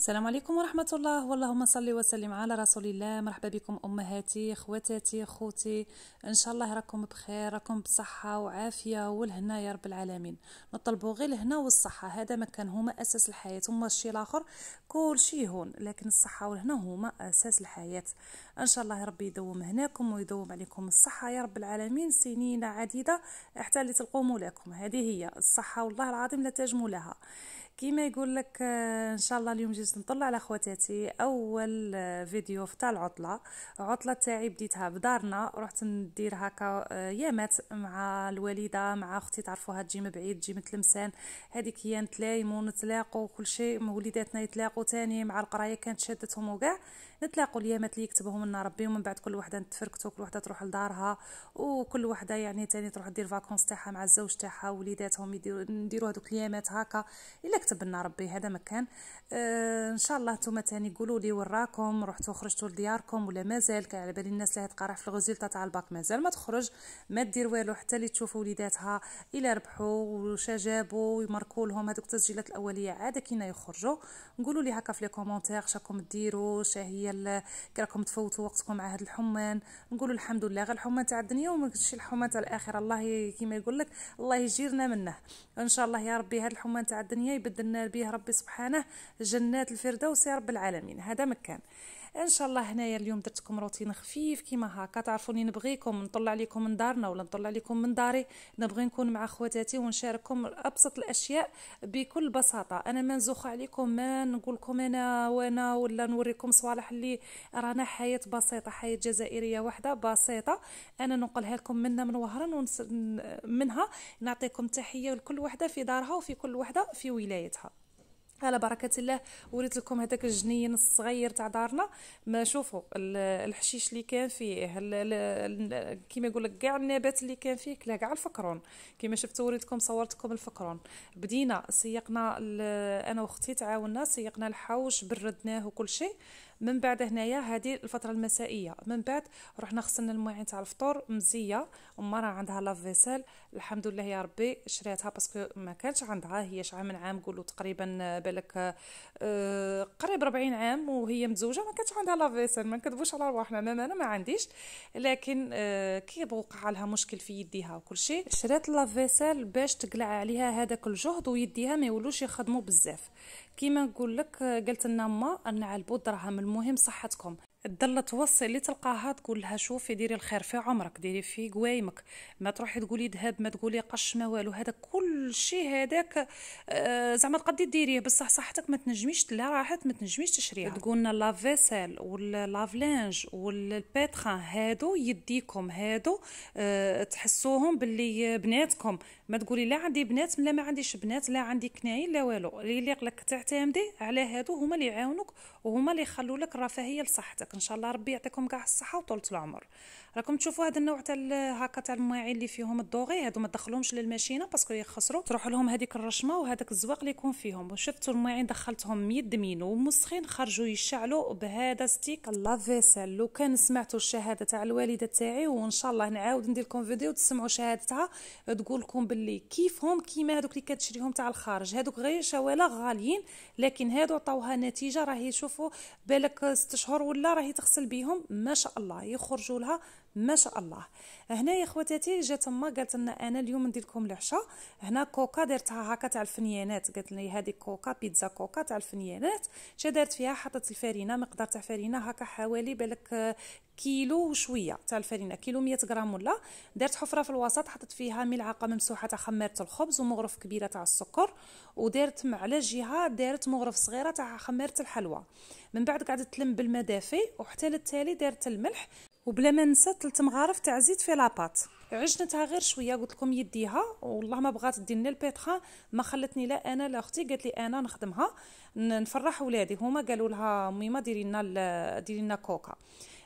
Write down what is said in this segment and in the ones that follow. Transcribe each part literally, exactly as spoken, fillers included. السلام عليكم ورحمة الله، واللهم صلي وسلم على رسول الله. مرحبا بكم أمهاتي، خواتاتي، خوتي، إن شاء الله راكم بخير، راكم بصحة وعافية والهنا يا رب العالمين. نطلبوا غير الهنا والصحة، هذا مكان هما أساس الحياة، هما الشيء الآخر كل شيء هون، لكن الصحة والهنا هما أساس الحياة. إن شاء الله ربي يدوم هناكم ويدوم عليكم الصحة يا رب العالمين سنين عديدة حتى اللي تلقوم لكم، هذه هي الصحة والله العظيم لا تجمو لها. كيما يقول لك ان شاء الله اليوم جيت نطلع على خواتاتي اول فيديو تاع العطله. العطله تاعي بديتها بدارنا، رحت ندير هكا يامات مع الوالده مع اختي، تعرفوها تجي من بعيد تجي من تلمسان، هذيك هي نتلايمو نتلاقوا كل شيء، وليداتنا يتلاقوا تاني مع القرايه كانت شادتهم وكاع، نتلاقوا اليامات اللي يكتبهم لنا ربي، ومن بعد كل وحده نتفركتوا، كل وحده تروح لدارها، وكل وحده يعني تاني تروح دير فاكونس تاعها مع الزوج تاعها وليداتهم، نديروا هذوك اليامات هكا الا تبنا ربي هذا مكان. آه ان شاء الله نتوما تاني قولوا لي وين راكم، رحتوا خرجتوا لدياركم ولا مازال؟ على بالي الناس اللي تقرا في الغزيل تاع الباك مازال ما تخرج ما دير والو حتى اللي تشوفوا وليداتها الا ربحوا وشجابوا ويماركوا لهم هذوك التسجيلات الاوليه، عاد كينا يخرجوا نقولوا لي هكا في لي كومونتير شاكم ديروا، شاهيه راكم تفوتوا وقتكم مع هذا الحمان. نقولوا الحمد لله غير الحمان تاع الدنيا وما كاينش الحمان تاع الاخره، الله كيما يقول لك الله يجيرنا منه ان شاء الله يا ربي. هذا الحمان تاع الدنيا بدلنا به ربي سبحانه جنات الفردوس يا رب العالمين، هذا مكان ان شاء الله. هنايا اليوم درتكم روتين خفيف كيما هكا، تعرفوني نبغيكم نطلع عليكم من دارنا ولا نطلع عليكم من داري، نبغي نكون مع خواتاتي ونشارككم ابسط الاشياء بكل بساطه. انا ما نزوخ عليكم، ما نقول لكم انا وانا ولا نوريكم صوالح اللي رانا، حياه بسيطه، حياه جزائريه واحده بسيطه انا ننقلها لكم منا من وهران، ومنها نعطيكم تحيه لكل وحده في دارها وفي كل وحده في ولايتها. على بركه الله وريت لكم هذاك الجنين الصغير تاع دارنا، ما شوفوا الحشيش اللي كان فيه كيما يقول لك كاع النبات اللي كان فيه، كلا كاع الفكرون كيما شفتوا وريتكم صورتكم الفكرون. بدينا سيقنا انا واختي، تعاوننا سيقنا الحوش بردناه وكل شيء. من بعد هنايا هذه الفتره المسائيه، من بعد رحنا غسلنا المواعين تاع الفطور مزيه، وما راه عندها لاف فيسيل الحمد لله يا ربي شريتها باسكو ما كانش عندها، هي شحال من عام قولوا تقريبا بالك أه قريب أربعين عام وهي متزوجه ما كانتش عندها لاف فيسيل، ما نكذبوش على رواحنا، ما انا ما عنديش، لكن أه كي وقع لها مشكل في يديها وكل شيء شريت لاف فيسيل باش تقلع عليها هذاك الجهد ويديها ما يولوش يخدموا بزاف. كيما نقول لك قالت لنا ما نعلبوا الدرهم، المهم صحتكم. تضل توصي اللي تلقاها تقول لها شوفي ديري الخير في عمرك، ديري في قوايمك، ما تروحي تقولي ذهب، ما تقولي قش، ما والو، هذا كل شيء هذاك آه زعما تقدي ديريه بصح صحتك ما تنجميش لا راحت ما تنجميش تشريها. تقولنا لاف فيسيل واللافلانج والبيتران هادو يديكم، هادو آه تحسوهم باللي بناتكم، ما تقولي لا عندي بنات لا ما عنديش بنات لا عندي كناين لا والو، اللي يقلك تعتمدي على هادو هما اللي يعاونوك وهما اللي يخلوا لك الرفاهيه لصحتك. ان شاء الله ربي يعطيكم كاع الصحه وطولة العمر. راكم تشوفوا هذا النوع تاع هكا تاع المواعين اللي فيهم الضوغي، هادو ما تدخلهمش للماشينه باسكو يخسروا، تروح لهم هذيك الرشمه وهذاك الزواق اللي يكون فيهم. وشفتوا المواعين دخلتهم ميد مين ومسخين خرجوا يشعلوا بهذا ستيك لاف فيسيل. لو كان سمعتوا الشهاده تاع الوالده تاعي، وان شاء الله نعاود ندير لكم فيديو تسمعوا شهادتها تقول لكم باللي كيفهم كيما هذوك اللي كتشريهم تاع الخارج، هذوك غير شواله غاليين، لكن هادو عطاوها نتيجه، راهي شوفوا بالك ست شهور ولا راهي تغسل بيهم ما شاء الله، يخرجوا لها ما شاء الله. هنا يا خواتاتي جات تما قالت لنا انا اليوم ندير لكم العشاء، هنا كوكا درتها هكا تاع الفنيانات، قالت لي هذه كوكا بيتزا كوكا تاع الفنيانات، جا دارت فيها حطت الفرينه مقدار تاع فرينه هكا حوالي بالك كيلو وشويه تاع الفرينه، كيلو مية غرام ولا، درت حفره في الوسط حطت فيها ملعقه ممسوحه تاع خميره الخبز ومغرف كبيره تاع السكر، ودارت على جهه دارت مغرف صغيره تاع خميره الحلوى. من بعد قعدت تلم بالمدافي وحتى للتالي دارت الملح، وبلا ما ننسى ثلاث مغارف تاع زيت في لاباط، عجنتها غير شويه قلت لكم يديها، والله ما بغات دير لنا البيتران، ما خلتني لا انا لا اختي، قالت لي انا نخدمها نفرح ولادي، هما قالوا لها ميما ديري لنا ديري لنا كوكا.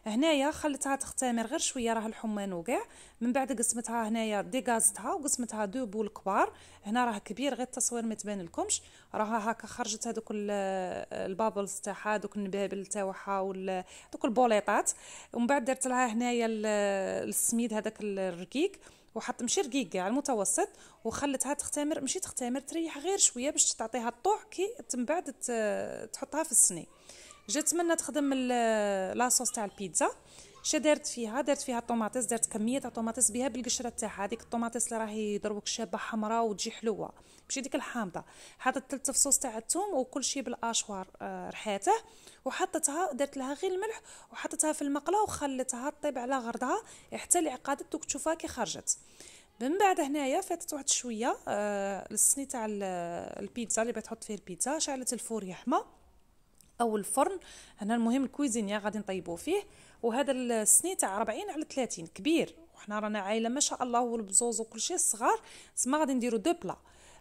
هنايا خلتها تختمر غير شويه راه الحمان وكاع، من بعد قسمتها هنايا ديغازتها وقسمتها دو بول كبار، هنا راه كبير غير التصوير ما تبان لكمش، راها هكا خرجت هذوك البابلز تاعها دوك النبابل تاعها ودوك البوليطات. ومن بعد درت لها هنايا السميد هذاك الركيك وحطمشي رقيقه على المتوسط وخلتها تختمر، ماشي تختمر، تريح غير شويه باش تعطيها الطوع كي من بعد تحطها في الصيني. جات منا تخدم لاصوص تاع البيتزا، شا دارت فيها؟ درت فيها الطوماطيس، درت كميه تاع الطوماطيس بها بالقشره تاعها، هذيك الطوماطيس اللي راهي دروك شابه حمراء وتجي حلوه، ماشي ديك الحامضه. حطت ثلث فصوص تاع الثوم وكل شيء بالاشوار رحاته، وحطتها درت لها غير الملح وحطتها في المقله وخلتها طيب على غرضها حتى اللي عقدت دوك تشوفها كي خرجت. من بعد هنايا فاتت واحد شويه السني تاع البيتزا اللي بتحط فيه البيتزا، شعلت الفور يحمى او الفرن هنا، المهم الكويزينيا غادي نطيبو فيه. وهذا السني تاع أربعين على ثلاثين كبير، وحنا رانا عائله ما شاء الله والبزوز وكل شيء صغار، تما غادي نديرو دو بلا.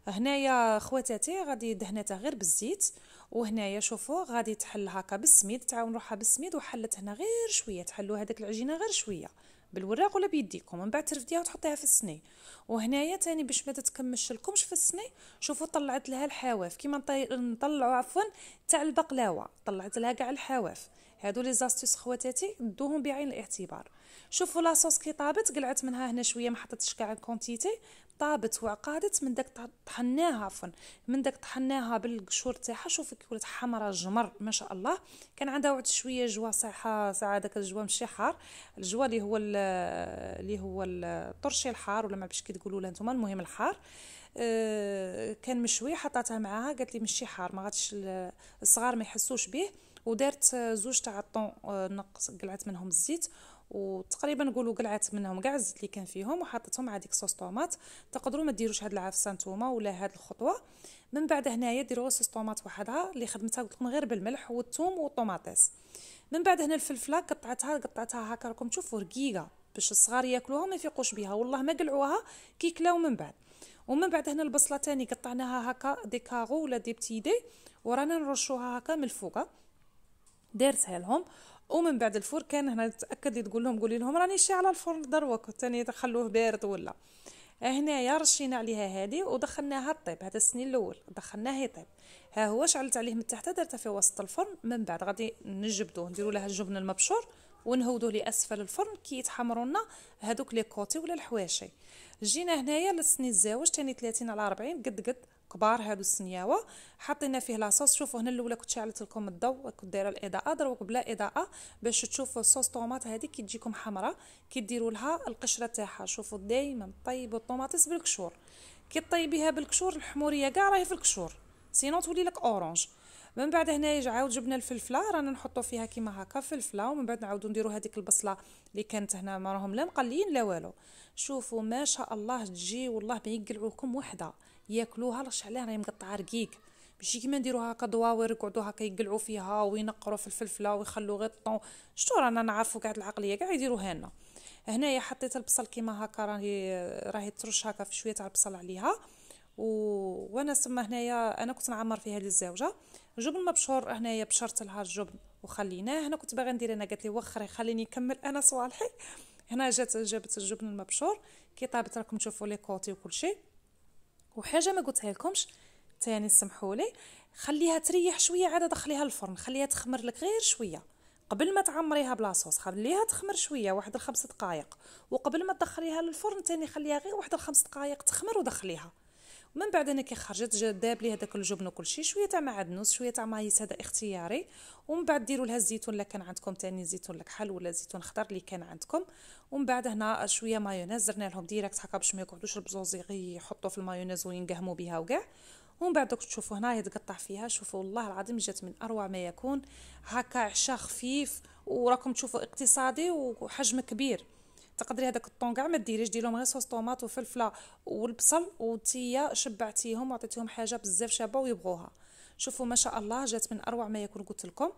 هنايا خواتاتي غادي دهنتها غير بالزيت، وهنايا شوفوا غادي تحل هكا بالسميد، تعاون روحها بالسميد، وحلت هنا غير شويه، تحلوا هذاك العجينه غير شويه بالوراق ولا بيديكم، من بعد ترفديها وتحطيها في السني. وهنايا تاني باش ما تتكمش لكمش في السني، شوفوا طلعت لها الحواف كيما نطلعوا عفوا تاع البقلاوه، طلعت لها كاع الحواف. هادو لي زاستيس خواتاتي دوهم بعين الاعتبار. شوفوا لاصوص كي طابت قلعت منها هنا شويه، ما حطتش كاع الكونتيتي، طابت وعقادت. من داك طحناها عفوا من داك طحناها بالقشور تاعها، شوفوا كي ولات حمراء جمر ما شاء الله. كان عندها واحد شويه جوا صحه ساعه، داك الجوا ماشي حار، الجوا اللي هو اللي هو الطرشي الحار ولا ما باش كي تقولوا له نتوما، المهم الحار أه كان مشوي. حطاتها معاها قالت لي ماشي حار، ما غاديش الصغار ما يحسوش به. ودارت زوج تاع الطون نقص قلعت منهم الزيت، وتقريبا نقولوا قلعت منهم كاع الزيت اللي كان فيهم، وحطتهم على ديك صوص طوماط. تقدروا ما ديروش هاد العفسه نتوما ولا هاد الخطوه. من بعد هنايا ديروا صوص طوماط وحدها اللي خدمتها قلت لكم غير بالملح والثوم والطوماطيس. من بعد هنا الفلفله قطعتها قطعتها هكا راكم تشوفوا رقيقه باش الصغار ياكلوها ما يفيقوش بها، والله ما قلعوها كي كلاو من بعد. ومن بعد هنا البصله تاني قطعناها هكا دي كارو ولا دي بتيدي، ورانا نرشوها هكا من الفوق، دارتها لهم. ومن بعد الفور كان هنا تاكد لي تقول لهم قولي لهم راني شاعله الفرن دروك ثاني تخلوه بارد ولا. هنايا رشينا عليها هذه ودخلناها طيب، هذا السنين الاول دخلناه طيب، ها هو شعلت عليه من تحت درته في وسط الفرن. من بعد غادي نجبدوه نديروا له الجبن المبشور ونهودوه لاسفل الفرن كي يتحمروا لنا هذوك لي كوتي ولا الحواشي. جينا هنايا للسنين الزاوج ثاني ثلاثين على أربعين قد قد كبار هادو السنياوه، حطينا فيه لاصوص. شوفوا هنا الاولى كنت شعلت لكم الضوء، كنت دايره الاضاءه، دروك بلا اضاءه باش تشوفوا الصوص طوماط هذه كي تجيكم حمراء كي ديروا لها القشره تاعها. شوفوا دائما طيبوا الطوماطيس بالكشور، كي طيبيها بالكشور الحموريه كاع راهي في الكشور، سينو تولي لك اورانج. من بعد هنايا عاود جبنا الفلفله، رانا نحطو فيها كيما هكا فلفله، ومن بعد نعاودو نديرو هذيك البصله اللي كانت هنا ما راهم لا مقليين لا والو. شوفوا ما شاء الله تجي، والله ما يقلعوكم وحده ياكلوها، لاش علاه راهي مقطعه رقيق، ماشي كيما نديروها هكا دواور يقعدوا هكا يقلعوا فيها وينقروا في الفلفله ويخلوا غير الطون. شتو رانا نعرفوا كاع العقليه كاع يديروها لنا. هنايا حطيت البصل كيما هكا راهي راهي ترش هكا في شويه تاع البصل عليها، و وانا سما هنايا انا كنت نعمر في هذه الزوجه جبن مبشور. هنايا بشرت لها الجبن وخليناه هنا، كنت باغي ندير انا قالت لي وخري خليني نكمل انا صوالحي. هنا جات جابت الجبن المبشور كي طابت راكم تشوفوا لي كوتي وكل شيء. وحاجه ما قلتها لكمش تاني سمحوا لي، خليها تريح شويه عاد دخليها الفرن، خليها تخمر لك غير شويه قبل ما تعمريها بلاصوص، خليها تخمر شويه واحد الخمس دقائق، وقبل ما تدخليها للفرن تاني خليها غير واحد الخمس دقائق تخمر ودخليها. من بعد انا كي خرجت جا داب لي هذاك الجبن وكل شيء، شويه تاع معدنوس شويه تاع مايس هذا اختياري، ومن بعد ديروا لها الزيتون الا كان عندكم تاني زيتون الكحل ولا زيتون خضر اللي كان عندكم. ومن بعد هنا شويه مايونيز درنا لهم ديريكت هكا باش ما يقعدوش البزوز يحطوا في المايونيز وينقهموا بها وكاع. ومن بعد دوك تشوفوا هنا يتقطع فيها، شوفوا والله العظيم جات من اروع ما يكون، هكا عشاء خفيف وراكم تشوفوا اقتصادي وحجم كبير. تقدري هذاك الطون كاع ما ديريش، ديرلهم غير صوص طوماط وفلفله والبصل وتيه، شبعتيهم وعطيتيهم حاجه بزاف شابه ويبغوها. شوفوا ما شاء الله جات من اروع ما يكون قلت لكم.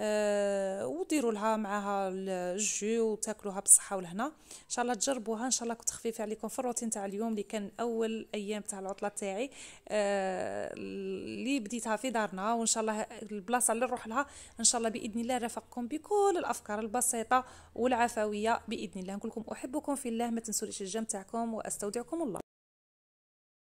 أه وديروا لها معاها الجو وتاكلوها بالصحه والهنا. ان شاء الله تجربوها، ان شاء الله كنت خفيفه عليكم في الروتين تاع اليوم اللي كان اول ايام تاع العطله تاعي أه اللي بديتها في دارنا. وان شاء الله البلاصه اللي نروح لها ان شاء الله باذن الله رافقكم بكل الافكار البسيطه والعفويه باذن الله. نقول لكم احبكم في الله، ما تنسوا الاشجام تاعكم واستودعكم الله.